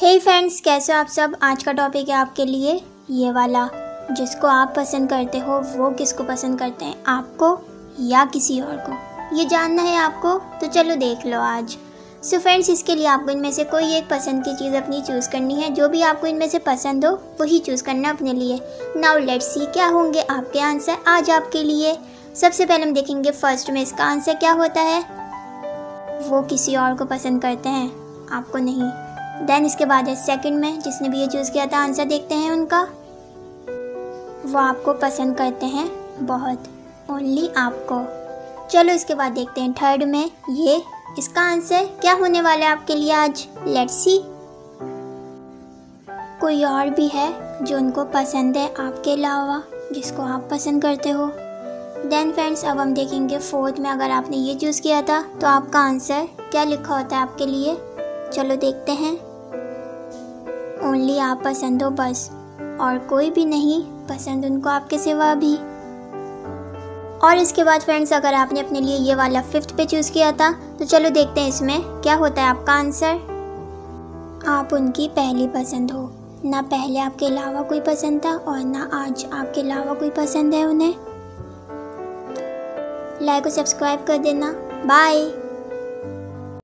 हे friends, कैसे हो आप सब। आज का टॉपिक है आपके लिए ये वाला, जिसको आप पसंद करते हो वो किसको पसंद करते हैं, आपको या किसी और को, ये जानना है आपको। तो चलो देख लो आज। सो फ्रेंड्स, इसके लिए आपको इनमें से कोई एक पसंद की चीज़ अपनी चूज़ करनी है। जो भी आपको इनमें से पसंद हो वही चूज़ करना अपने लिए। नाउ लेट्स सी क्या होंगे आपके आंसर आज आपके लिए। सबसे पहले हम देखेंगे फर्स्ट में इसका आंसर क्या होता है, वो किसी और को पसंद करते हैं, आपको नहीं। देन इसके बाद है सेकंड में, जिसने भी ये चूज़ किया था, आंसर देखते हैं उनका, वो आपको पसंद करते हैं बहुत, ओनली आपको। चलो इसके बाद देखते हैं थर्ड में, ये इसका आंसर क्या होने वाला है आपके लिए आज। लेट्स सी, कोई और भी है जो उनको पसंद है आपके अलावा, जिसको आप पसंद करते हो। देन फ्रेंड्स, अब हम देखेंगे फोर्थ में, अगर आपने ये चूज़ किया था तो आपका आंसर क्या लिखा होता है आपके लिए, चलो देखते हैं। ओनली आप पसंद हो बस, और कोई भी नहीं पसंद उनको आपके सिवा भी। और इसके बाद फ्रेंड्स, अगर आपने अपने लिए ये वाला फिफ्थ पे चूज़ किया था तो चलो देखते हैं इसमें क्या होता है आपका आंसर। आप उनकी पहली पसंद हो, ना पहले आपके अलावा कोई पसंद था और ना आज आपके अलावा कोई पसंद है उन्हें। लाइक और सब्सक्राइब कर देना। बाय।